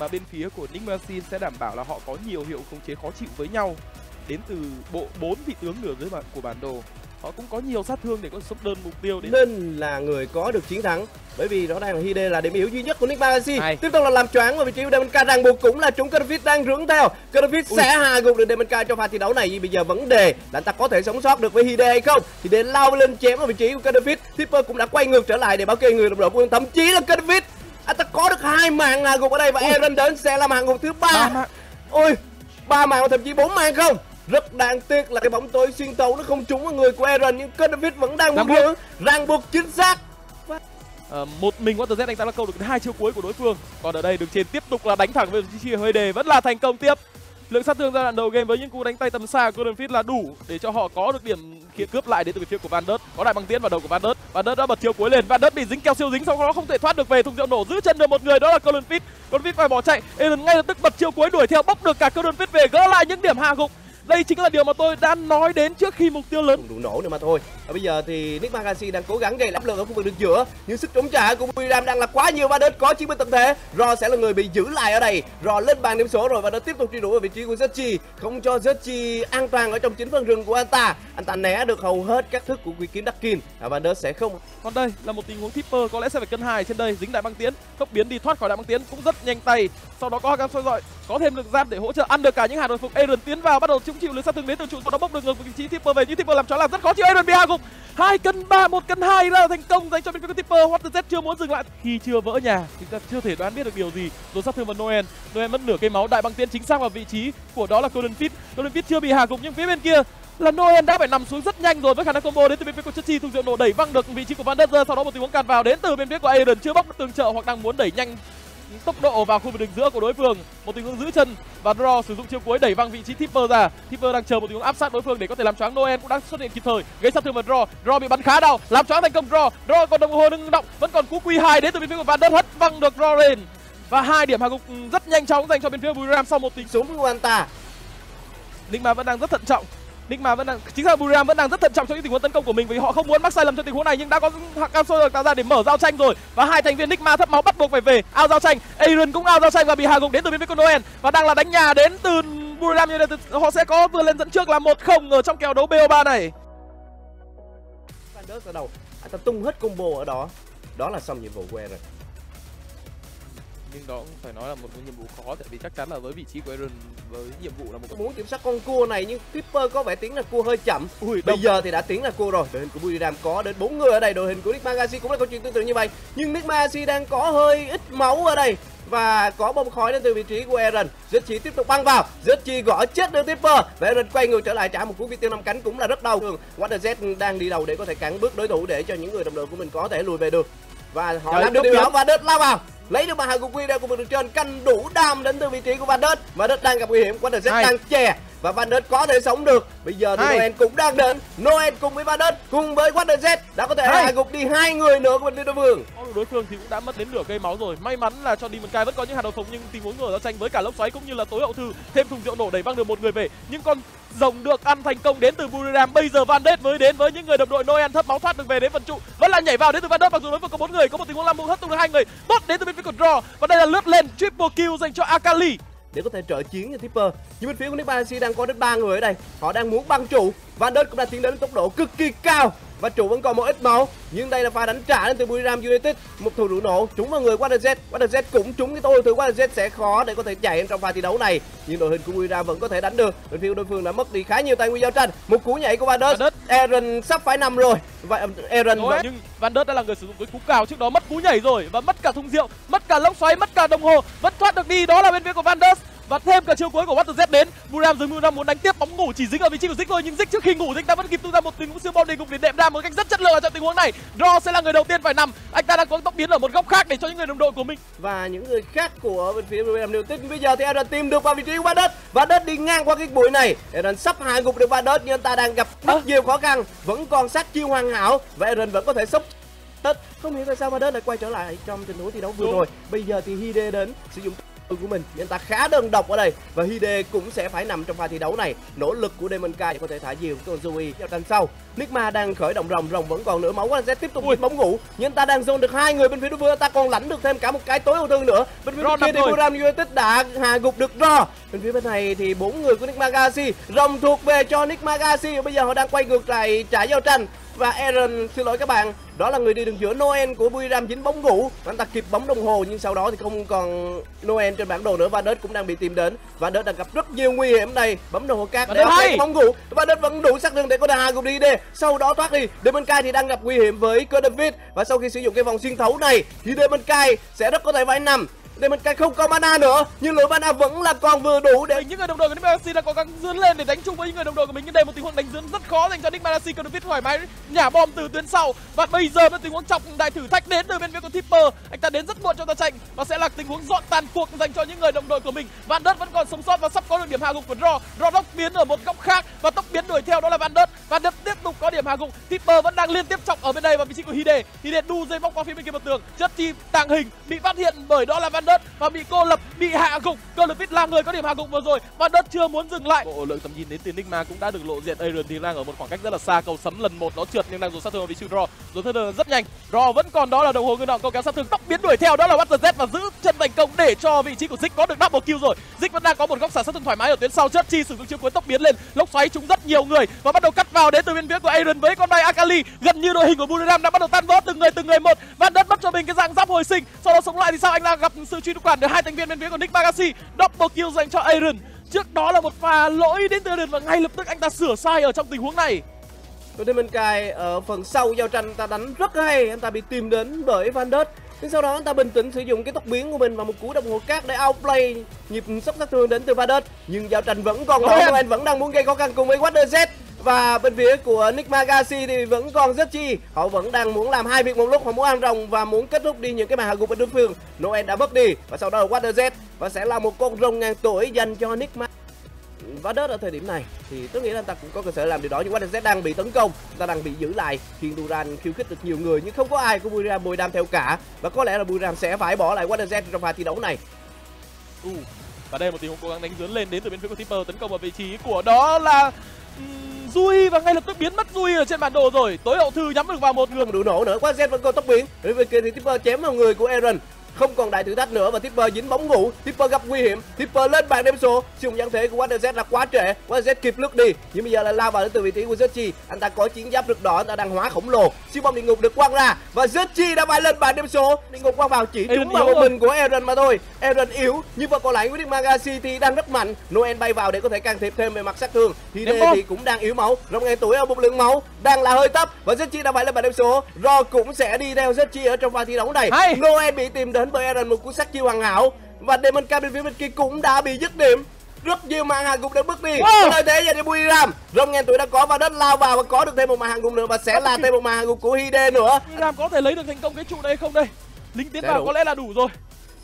mà bên phía của Nick Marcin sẽ đảm bảo là họ có nhiều hiệu khống chế khó chịu với nhau đến từ bộ 4 vị tướng nửa dưới mặt của bản đồ. Họ cũng có nhiều sát thương để có sốc đơn mục tiêu đến... Nên là người có được chiến thắng, bởi vì nó đang là Hide, là điểm yếu duy nhất của Nick Magasi. Tiếp tục là làm choáng và vị trí của Deminca ràng buộc cũng là chúng Codham Fit đang rướng theo. Codham Fit sẽ hạ gục được Deminca trong pha thi đấu này. Nhưng bây giờ vấn đề là anh ta có thể sống sót được với Hide hay không. Hide lao lên chém vào vị trí của Codham Fit. Tipper cũng đã quay ngược trở lại để bảo kê người đồng đội của anh, thậm chí là Codham Fit. Anh ta có được 2 mạng hạ gục ở đây và Eren đến sẽ làm hạ gục thứ 3. Ôi, 3 mạng thậm chí 4 mạng không? Rất đáng tiếc là cái bóng tối xuyên tấu nó không trúng vào người của Eren, nhưng Codham Fit vẫn đang muốn ràng buộc chính xác. Một mình Water Z đánh ta là câu được 2 chiêu cuối của đối phương. Còn ở đây đường trên tiếp tục là đánh thẳng về chi hơi đề vẫn là thành công tiếp. Lượng sát thương giai đoạn đầu game với những cú đánh tay tầm xa của Codham Fit là đủ để cho họ có được điểm khi cướp lại đến từ phía của Vanderz. Có đại băng tiễn vào đầu của Vanderz. Vanderz đã bật chiêu cuối lên. Vanderz bị dính keo siêu dính, sau đó không thể thoát được về thùng rượu nổ, giữ chân được một người đó là Colin Pitt. Colin Pitt phải bỏ chạy. Eren ngay lập tức bật chiêu cuối đuổi theo, bóc được cả Colin Pitt về, gỡ lại những điểm hạ gục. Đây chính là điều mà tôi đã nói đến trước khi mục tiêu lớn đủ nổ nữa mà thôi. Và bây giờ thì Nick Magasi đang cố gắng gây áp lực ở khu vực đường giữa, nhưng sức chống trả của Buriram đang là quá nhiều. Vadis có 90 tập thể, Ro sẽ là người bị giữ lại ở đây. Ro lên bàn điểm số rồi và nó tiếp tục truy đuổi ở vị trí của Zetchi, không cho Zetchi an toàn ở trong chính phần rừng của anh ta. Anh ta né được hầu hết các thức của quý kiếm Darkin và Vadis sẽ không. Còn đây là một tình huống Tipper có lẽ sẽ phải cân hài trên đây, dính đại băng tiến, tốc biến đi thoát khỏi đại băng tiến cũng rất nhanh tay. Sau đó có cam soi dọi, có thêm lực giáp để hỗ trợ ăn được cả những hạt hồi phục. Eren tiến vào bắt đầu chúng chịu lưới sát thương đến từ trụ, nó bốc được ngược vị trí Tipper về, nhưng Tipper làm chó làm rất khó chịu. Eren bị hạ gục, 2 cân 3, 1 cân 2 là thành công dành cho bên phía Tipper. Water Z chưa muốn dừng lại khi chưa vỡ nhà, chúng ta chưa thể đoán biết được điều gì. Rồi sát thương vào Noel, Noel mất nửa cây máu, đại băng tiến chính xác vào vị trí của đó là Colin Pitt. Colin Pitt chưa bị hạ gục nhưng phía bên kia là Noel đã phải nằm xuống rất nhanh rồi với khả năng combo đến từ bên phía của Zetchi. Thùng rượu nổ đẩy văng được vị trí của Vanderz, sau đó một tình huống cạt vào đến từ bên phía của Aiden, chưa bóc được tường trợ hoặc đang muốn đẩy nhanh tốc độ vào khu vực đường giữa của đối phương. Một tình huống giữ chân và Draw sử dụng chiêu cuối đẩy văng vị trí Tipper ra. Tipper đang chờ một tình huống áp sát đối phương để có thể làm choáng. Noel cũng đang xuất hiện kịp thời gây sát thương vào Draw. Draw bị bắn khá đau, làm choáng thành công Draw. Draw còn đồng hồ nâng động, vẫn còn cú Q2 đến từ bên phía của Vanderz, hất văng được Draw lên và 2 điểm hạ gục rất nhanh chóng dành cho bên phía Buriram sau một tình súng của anh ta. Nigma vẫn đang rất thận trọng. Nigma vẫn đang chính xác, Buriram vẫn đang rất thận trọng trong những tình huống tấn công của mình vì họ không muốn mắc sai lầm trong tình huống này, nhưng đã có cam soi được tạo ra để mở giao tranh rồi và 2 thành viên Nigma thấp máu bắt buộc phải về ao giao tranh. Aaron cũng ao giao tranh và bị hạ gục đến từ bên phía của Noel và đang là đánh nhà đến từ Buriram United. Họ sẽ có vươn lên dẫn trước là 1-0 ở trong kèo đấu BO3 này. Vanderz ở đầu, anh ta tung hết combo ở đó, đó là xong nhiệm vụ của Aaron. Nhưng đó cũng phải nói là một nhiệm vụ khó, tại vì chắc chắn là với vị trí của Eren, với nhiệm vụ là một muốn kiểm soát con cua này, nhưng Tipper có vẻ tiếng là cua hơi chậm. Bây giờ thì đã tiếng là cua rồi. Đội hình của Buriram có đến 4 người ở đây, đội hình của Nick Magasi cũng là câu chuyện tương tự như vậy, nhưng Nick Magasi đang có hơi ít máu ở đây và có bông khói đến từ vị trí của Eren. Zetchi tiếp tục băng vào, Zetchi gõ chết được Tipper và Eren quay người trở lại trả một cú vi tiêu 5 cánh cũng là rất đau thương. Water Z đang đi đầu để có thể cản bước đối thủ để cho những người đồng đội của mình có thể lùi về được và họ làm được điều đó. Và Đớt lao vào lấy được bàn hàng của Quy đeo của mình được trên canh đủ đam đến từ vị trí của Vanderz. Vanderz đang gặp nguy hiểm, Water Z đang chè và Vanderz có thể sống được. Bây giờ thì Noel cũng đang đến, Noel cùng với Vanderz cùng với Water Z đã có thể hạ gục đi 2 người nữa của bên phía đối phương. Đối phương thì cũng đã mất đến nửa cây máu rồi. May mắn là cho Demon Kai vẫn có những hạt đầu phục, nhưng tình huống ngửa giao tranh với cả lốc xoáy cũng như là tối hậu thư thêm thùng rượu nổ đẩy văng được một người về, nhưng con rồng được ăn thành công đến từ Buriram. Bây giờ Vanderz mới đến với những người đồng đội, Noel thấp máu thoát được về đến phần trụ, vẫn là nhảy vào đến từ Vanderz mặc dù đối phương có 4 người. Có một tình huống làm mũ thất tung được 2 người, bot đến từ bên phía của Draw và đây là lướt lên triple kill dành cho Akali để có thể trợ chiến cho Tipper. Nhưng bên phía của Nick Magasi đang có đến 3 người ở đây, họ đang muốn băng trụ. Vanderz cũng đã tiến đến tốc độ cực kỳ cao và trụ vẫn còn một ít máu, nhưng đây là pha đánh trả đến từ Buriram United, một thủ đủ nổ trúng vào người Water Z. Water Z cũng trúng cái tôi từ Water Z sẽ khó để có thể chạy trong pha thi đấu này, nhưng đội hình của Buriram vẫn có thể đánh được. Đội phiêu đối phương đã mất đi khá nhiều tài nguyên giao tranh. Một cú nhảy của Vanderz, Eren sắp phải nằm rồi. Vậy Eren nhưng Vanderz đã là người sử dụng cái cú cào trước đó, mất cú nhảy rồi và mất cả thùng rượu, mất cả lốc xoáy, mất cả đồng hồ, vẫn thoát được đi. Đó là bên phía của Vanderz và thêm cả chiêu cuối của Water Z đến. Buriram dường như đang muốn đánh tiếp, bóng ngủ chỉ dính ở vị trí của Zic thôi, nhưng Zic trước khi ngủ Zic đã vẫn kịp tung ra một tình huống siêu bom để cùng đến đệm đam một cách rất chất lượng ở trong tình huống này. Draw sẽ là người đầu tiên phải nằm, anh ta đang có tốc biến ở một góc khác để cho những người đồng đội của mình và những người khác của bên phía Buriram đều tin. Bây giờ thì Aaron tìm được vào vị trí của Vadis, Vadis đi ngang qua cái bụi này, Aaron sắp hạ gục được Vadis nhưng anh ta đang gặp rất nhiều khó khăn, vẫn còn sát chiêu hoàn hảo và Aaron vẫn có thể sốc. Không hiểu tại sao Vadis lại quay trở lại trong tình huống thi đấu vừa rồi. Bây giờ thì Hide đến sử dụng của mình. Anh ta khá đơn độc ở đây và Hide cũng sẽ phải nằm trong pha thi đấu này. Nỗ lực của Demon Kai có thể thả diều con Zui vào tranh sau. Nigma đang khởi động rồng, rồng vẫn còn nửa máu, anh sẽ tiếp tục bóng ngủ. Nhưng anh ta đang zone được hai người bên phía đối phương, ta còn lãnh được thêm cả một cái tối ưu thương nữa. Bên phía kia thì Buriram United đã hạ gục được Draw. Bên phía bên này thì bốn người của Nick Magasi, rồng thuộc về cho Nick Magasi. Bây giờ họ đang quay ngược lại trả giao tranh và Eren, xin lỗi các bạn, đó là người đi đường giữa. Noel của Buriram dính bóng ngủ, anh ta kịp bóng đồng hồ nhưng sau đó thì không còn Noel trên bản đồ nữa. Vanderz cũng đang bị tìm đến và Vanderz đang gặp rất nhiều nguy hiểm đây, bấm đồng hồ cát để bóng ngủ. Vanderz vẫn đủ sắc đường để có đà cùng đi đi, sau đó thoát đi. Demon Kai thì đang gặp nguy hiểm với Codham Fit và sau khi sử dụng cái vòng xuyên thấu này thì Demon Kai sẽ rất có thể phải nằm. Demon Kai không có mana nữa nhưng lượng mana vẫn là còn vừa đủ để những người đồng đội của Nick Magasi đã có gắng dướn lên để đánh chung với những người đồng đội của mình. Nhưng đây một tình huống đánh dướn rất khó dành cho Nick Magasi, cần được biết thoải mái nhả bom từ tuyến sau. Và bây giờ là tình huống trọng đại, thử thách đến từ bên phía của Tipper, anh ta đến rất muộn trong ta tranh và sẽ là tình huống dọn tàn cuộc dành cho những người đồng đội của mình. Vanderz vẫn còn sống sót và sắp có được điểm hạ gục của Draw. Draw tốc biến ở một góc khác và tốc biến đuổi theo đó là Vanderz. Vanderz tiếp tục có điểm hạ gục. Tipper vẫn đang liên tiếp trọng ở bên đây và vị trí của Hide. Hide đu dây bóc qua phía bên kia một tường. Zetchi tàng hình bị phát hiện bởi đó là Vanderz và bị cô lập, bị hạ gục. Colin Pitt là người có điểm hạ gục vừa rồi và đất chưa muốn dừng lại. Bộ lượng tầm nhìn đến từ Nigma cũng đã được lộ diện. Aaron thì đang ở một khoảng cách rất là xa, cầu sấm lần một nó trượt nhưng đang dồn sát thương vào vị trí Draw. Dồn sát thương rất nhanh. Draw vẫn còn đó là đồng hồ người nọ, câu kéo sát thương tốc biến đuổi theo đó là Water Z và giữ chân thành công để cho vị trí của Zic có được double kill rồi. Zic vẫn đang có một góc xả sát thương thoải mái ở tuyến sau. Zetchi sử dụng chiêu cuối tốc biến lên, lốc xoáy trúng rất nhiều người và bắt đầu cắt vào đến từ bên phía của Aaron với con bay Akali. Gần như đội hình của Buriram đã bắt đầu tan vỡ từng người một. Van đất bắt cho mình cái dạng giáp hồi sinh, sau đó sống lại thì sao anh đang gặp sự truy đuổi quản được hai thành viên bên phía của Nick Magasi. Double kill dành cho Aaron. Trước đó là một pha lỗi đến từ Aaron và ngay lập tức anh ta sửa sai ở trong tình huống này. Đội Demon Kai ở phần sau giao tranh ta đánh rất hay, anh ta bị tìm đến bởi Vanderz. Nhưng sau đó anh ta bình tĩnh sử dụng cái tốc biến của mình và một cú đồng hồ cát để outplay nhịp sốc sát thương đến từ Vanderz. Nhưng giao tranh vẫn còn đó, anh vẫn đang muốn gây khó khăn cùng với Water Z. Và bên phía của Nick Magasi thì vẫn còn rất chi, họ vẫn đang muốn làm hai việc một lúc, họ muốn ăn rồng và muốn kết thúc đi những cái màn hạ gục bên đối phương. Noel đã mất đi và sau đó là Water Z và sẽ là một con rồng ngàn tuổi dành cho Nick Magasi. Vadis ở thời điểm này thì tôi nghĩ là anh ta cũng có cơ sở làm điều đó, nhưng Vadis đang bị tấn công, ta đang bị giữ lại. Thiên Duran khiêu khích được nhiều người nhưng không có ai của Buriram bồi đam theo cả và có lẽ là Buriram sẽ phải bỏ lại Vadis trong pha thi đấu này. Và đây là một tình huống cố gắng đánh dướn lên đến từ bên phía của Tipper, tấn công vào vị trí của đó là Dui và ngay lập tức biến mất Dui ở trên bản đồ rồi. Tối hậu thư nhắm được vào một người đủ nổ nữa. Wazet vẫn còn tốc biến. Đối với kia thì Tipper chém vào người của Eren. Không còn đại thử thách nữa và Tipper dính bóng ngủ. Tipper gặp nguy hiểm. Tipper lên bàn đem số. Sử dụng giáng thể của Wazet là quá trễ. Wazet kịp lướt đi nhưng bây giờ là lao vào đến từ vị trí của Zetchi. Anh ta có chiến giáp rực đỏ, anh ta đang hóa khổng lồ. Siêu bom địa ngục được quăng ra và Zetchi đã phải lên bàn đem số. Địa ngục quăng vào chỉ trúng vào một mình của Eren mà thôi. Eren yếu nhưng mà còn lại Nick Magasi thì đang rất mạnh. Noel bay vào để có thể can thiệp thêm về mặt sát thương. Hide thì cũng đang yếu máu. Rồng ngàn tuổi ở một lượng máu đang là hơi thấp và Zetchi đã phải lên bàn đem số. Ro cũng sẽ đi theo Zetchi ở trong pha thi đấu này. Noel bị tìm đến bởi Eren, một cú sát chiêu hoàn hảo và Demon Kai bên kia cũng đã bị dứt điểm. Rất nhiều màn hàng gục đã bước đi. Lợi thế dành cho Buriram. Rồng ngàn tuổi đã có và đất lao vào và có được thêm một màn hàng gục nữa và sẽ là thêm một màn hàng gục của Hide nữa. Buriram có thể lấy được thành công cái trụ đây không đây? Lính tiến vào có lẽ là đủ rồi.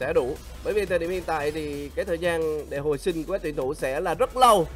Sẽ đủ. Bởi vì thời điểm hiện tại thì cái thời gian để hồi sinh của các tuyển thủ sẽ là rất lâu.